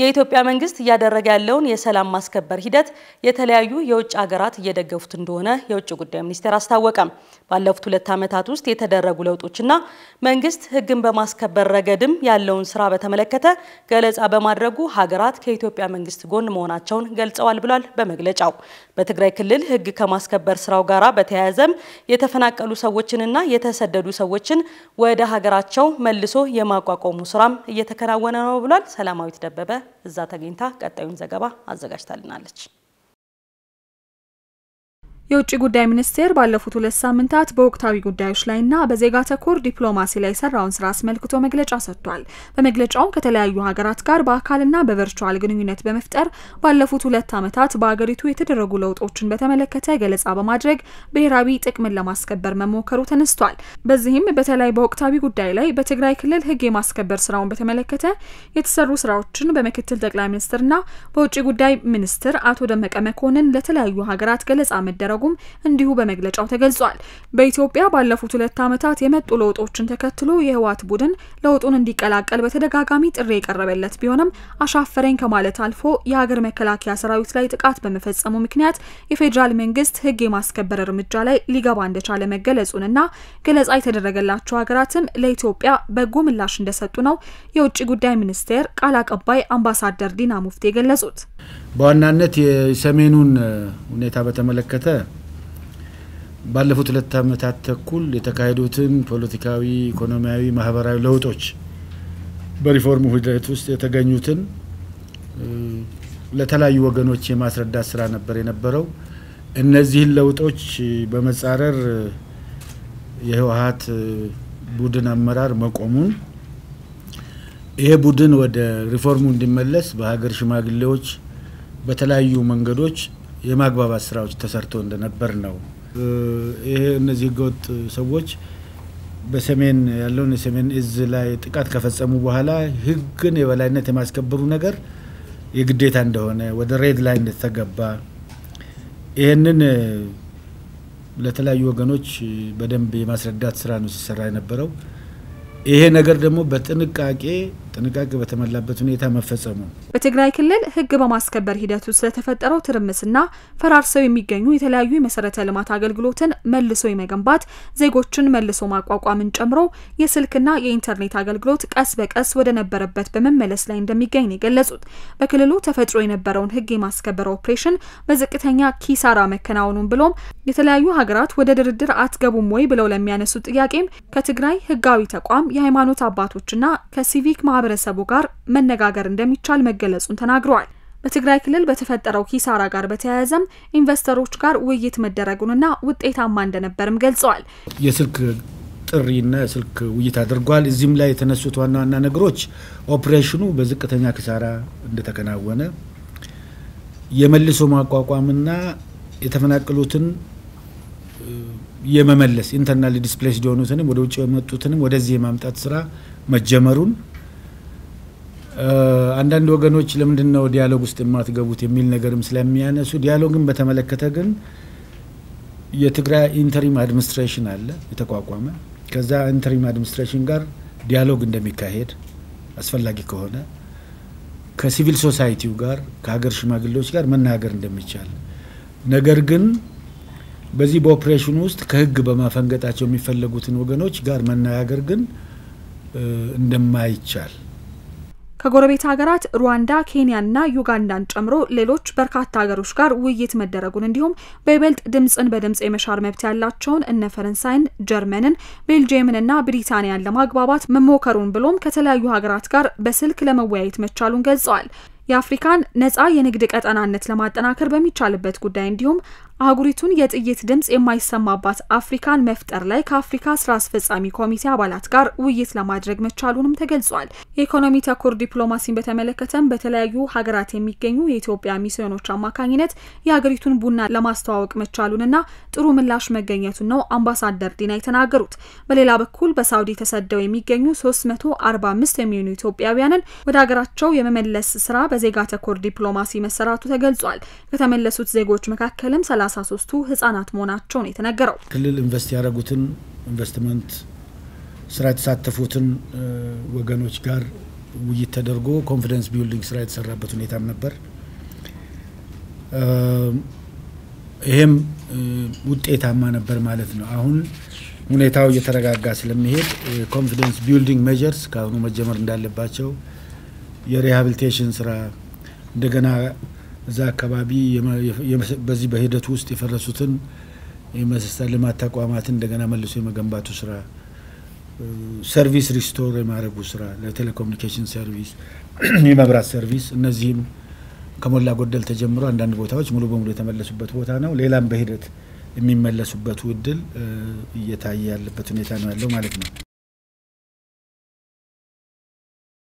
የኢትዮጵያ መንግስት ያደረገ ያለውን የሰላም ማስከበር ሂደት የተለያዩ የውጭ አገራት እየደገፉት እንደሆነ የውጭ ጉዳይ ሚኒስቴር አስታወቀ። ባለፉት 2 ዓመታት ውስጥ የተደረጉ ለውጦችና መንግስት ህግን በማስከበር ረገድም ያለውን ስራ በተመለከተ ገለጻ በማድረጉ ሀገራት ከኢትዮጵያ መንግስት ጎን መሆናቸውን ገልጸዋል ብሏል በመግለጫው። በትግራይ ክልል ህግ ከማስከበር ስራው ጋራ በተያያዘም የተፈናቀሉ ሰዎችንና የተሰደዱ ሰዎችን ወደ ሀገራቸው መልሶ የማቋቋሙ ስራም እየተከናወነ ነው ብሏል። ሰላማዊት ደበበ እዛ ተገኝታ ቀጣዩን ዘገባ አዘጋጅታልናለች። የውጭ ጉዳይ ሚኒስቴር ባለፉት 2 ሳምንታት በወቅታዊ ጉዳዮች ላይና በዜጋ ተኮር ዲፕሎማሲ ላይ ሰራውን ስራ አስመልክቶ መግለጫ ሰጥቷል። በመግለጫው ከተለያዩ ሀገራት ጋር በአካልና በቨርቹዋል ግንኙነት በመፍጠር ባለፉት 2 ዓመታት በአገሪቱ የተደረጉ ለውጦችን በተመለከተ ገለጻ በማድረግ ብሔራዊ ጥቅምን ለማስከበር መሞከሩ ተነስቷል። በዚህም በተለይ በወቅታዊ ጉዳይ ላይ በትግራይ ክልል ህግ የማስከበር ስራውን በተመለከተ የተሰሩ ስራዎችን በመክትል ጠቅላይ ሚኒስትርና በውጭ ጉዳይ ሚኒስትር አቶ ደመቀ መኮንን ለተለያዩ ሀገራት ገለጻ መደረጉ እንዲሁ በመግለጫው ተገልጿል። በኢትዮጵያ ባለፉት 2 ዓመታት የመጡ ለውጦችን ተከትሎ የህወሓት ቡድን ለውጡን እንዲቀላቀል በተደጋጋሚ ጥሪ የቀረበለት ቢሆንም አሻፈረኝ ከማለት አልፎ የሀገር መከላከያ ሰራዊት ላይ ጥቃት በመፈጸሙ ምክንያት የፌደራል መንግስት ህግ የማስከበር እርምጃ ላይ ሊገባ እንደቻለ መገለጹንና ገለጻ የተደረገላቸው ሀገራትም ለኢትዮጵያ በጎ ምላሽ እንደሰጡ ነው የውጭ ጉዳይ ሚኒስቴር ቃል አቀባይ አምባሳደር ዲና ሙፍቲ ገለጹት። በዋናነት የሰሜኑን ሁኔታ በተመለከተ ባለፉት 2 ዓመታት ተኩል የተካሄዱትን ፖለቲካዊ፣ ኢኮኖሚያዊ፣ ማህበራዊ ለውጦች በሪፎርም ሂደት ውስጥ የተገኙትን ለተለያዩ ወገኖች የማስረዳት ስራ ነበር የነበረው። እነዚህን ለውጦች በመጻረር የህወሓት ቡድን አመራር መቆሙን፣ ይሄ ቡድን ወደ ሪፎርሙ እንዲመለስ በሀገር ሽማግሌዎች በተለያዩ መንገዶች የማግባባት ስራዎች ተሰርቶ እንደነበር ነው። ይሄ እነዚህ ህገወጥ ሰዎች በሰሜን ያለውን የሰሜን እዝ ላይ ጥቃት ከፈጸሙ በኋላ ህግን የበላይነት የማስከበሩ ነገር የግዴታ እንደሆነ ወደ ሬድ ላይ እንደተገባ ይሄንን ለተለያዩ ወገኖች በደንብ የማስረዳት ስራ ነው ሲሰራ የነበረው። ይሄ ነገር ደግሞ በጥንቃቄ በተመላበት ሁኔታ መፈጸሙ በትግራይ ክልል ህግ በማስከበር ሂደት ውስጥ ተፈጠረው ትርምስና ፈራርሰው የሚገኙ የተለያዩ የመሰረተ ልማት አገልግሎትን መልሶ የመገንባት ዜጎችን መልሶ ማቋቋምን ጨምሮ የስልክና የኢንተርኔት አገልግሎት ቀስ በቀስ ወደ ነበረበት በመመለስ ላይ እንደሚገኝ ገለጹት። በክልሉ ተፈጥሮ የነበረውን ህግ የማስከበር ኦፕሬሽን በዝቅተኛ ኪሳራ መከናወኑን ብሎም የተለያዩ ሀገራት ወደ ድርድር አትገቡም ወይ ብለው ለሚያነሱ ጥያቄም ከትግራይ ህጋዊ ተቋም የሃይማኖት አባቶችና ከሲቪክ ማህበረሰቡ ጋር መነጋገር እንደሚቻል መገለጹን ተናግረዋል። በትግራይ ክልል በተፈጠረው ኪሳራ ጋር በተያያዘም ኢንቨስተሮች ጋር ውይይት መደረጉንና ውጤታማ እንደነበርም ገልጸዋል። የስልክ ጥሪና የስልክ ውይይት አድርጓል። እዚህም ላይ የተነሱት ዋና ነገሮች ኦፕሬሽኑ በዝቅተኛ ኪሳራ እንደተከናወነ፣ የመልሶ ማቋቋምና የተፈናቀሉትን የመመለስ ኢንተርናል ዲስፕሌስድ የሆኑትንም ወደ ውጭ የመጡትንም ወደዚህ የማምጣት ስራ መጀመሩን፣ አንዳንድ ወገኖች ለምንድን ነው ዲያሎግ ውስጥ የማትገቡት የሚል ነገርም ስለሚያነሱ ዲያሎግን በተመለከተ ግን የትግራይ ኢንተሪም አድሚኒስትሬሽን አለ የተቋቋመ። ከዛ ኢንተሪም አድሚኒስትሬሽን ጋር ዲያሎግ እንደሚካሄድ አስፈላጊ ከሆነ ከሲቪል ሶሳይቲው ጋር ከሀገር ሽማግሌዎች ጋር መናገር እንደሚቻል ነገር ግን በዚህ በኦፕሬሽን ውስጥ ከህግ በማፈንገጣቸው የሚፈልጉትን ወገኖች ጋር መናገር ግን እንደማይቻል ከጎረቤት ሀገራት ሩዋንዳ፣ ኬንያና ዩጋንዳን ጨምሮ ሌሎች በርካታ ሀገሮች ጋር ውይይት መደረጉን እንዲሁም በይበልጥ ድምጽን በድምጽ የመሻር መብት ያላቸውን እነ ፈረንሳይን፣ ጀርመንን፣ ቤልጂየምንና ብሪታንያን ለማግባባት መሞከሩን ብሎም ከተለያዩ ሀገራት ጋር በስልክ ለመወያየት መቻሉን ገልጸዋል። የአፍሪካን ነፃ የንግድ ቀጠናነት ለማጠናከር በሚቻልበት ጉዳይ እንዲሁም አህጉሪቱን የጥይት ድምጽ የማይሰማባት አፍሪካን መፍጠር ላይ ከአፍሪካ ስራ አስፈጻሚ ኮሚቴ አባላት ጋር ውይይት ለማድረግ መቻሉንም ተገልጿል። የኢኮኖሚ ተኮር ዲፕሎማሲን በተመለከተም በተለያዩ ሀገራት የሚገኙ የኢትዮጵያ ሚስዮኖች አማካኝነት የሀገሪቱን ቡና ለማስተዋወቅ መቻሉንና ጥሩ ምላሽ መገኘቱን ነው አምባሳደር ዲና የተናገሩት። በሌላ በኩል በሳውዲ ተሰደው የሚገኙ 345 የሚሆኑ ኢትዮጵያውያንን ወደ ሀገራቸው የመመለስ ስራ በዜጋ ተኮር ዲፕሎማሲ መሰራቱ ተገልጿል። ከተመለሱት ዜጎች መካከልም 33ቱ ህፃናት መሆናቸው ነው የተነገረው። ክልል ኢንቨስት ያደረጉትን ኢንቨስትመንት ስራ የተሳተፉትን ወገኖች ጋር ውይይት ተደርጎ ኮንፊደንስ ቢልዲንግ ስራ የተሰራበት ሁኔታም ነበር። ይሄም ውጤታማ ነበር ማለት ነው። አሁን ሁኔታው እየተረጋጋ ስለሚሄድ ኮንፊደንስ ቢልዲንግ ሜጀርስ ካሁኑ መጀመር እንዳለባቸው የሪሃቢሊቴሽን ስራ እንደገና እዛ አካባቢ በዚህ በሂደት ውስጥ የፈረሱትን የመሰረተ ልማት ተቋማትን እንደገና መልሶ የመገንባቱ ስራ ሰርቪስ ሪስቶር የማድረጉ ስራ ለቴሌኮሙኒኬሽን ሰርቪስ የመብራት ሰርቪስ እነዚህም ከሞላ ጎደል ተጀምሮ አንዳንድ ቦታዎች ሙሉ በሙሉ የተመለሱበት ቦታ ነው። ሌላም በሂደት የሚመለሱበት ውድል እየታየ ያለበት ሁኔታ ነው ያለው ማለት ነው።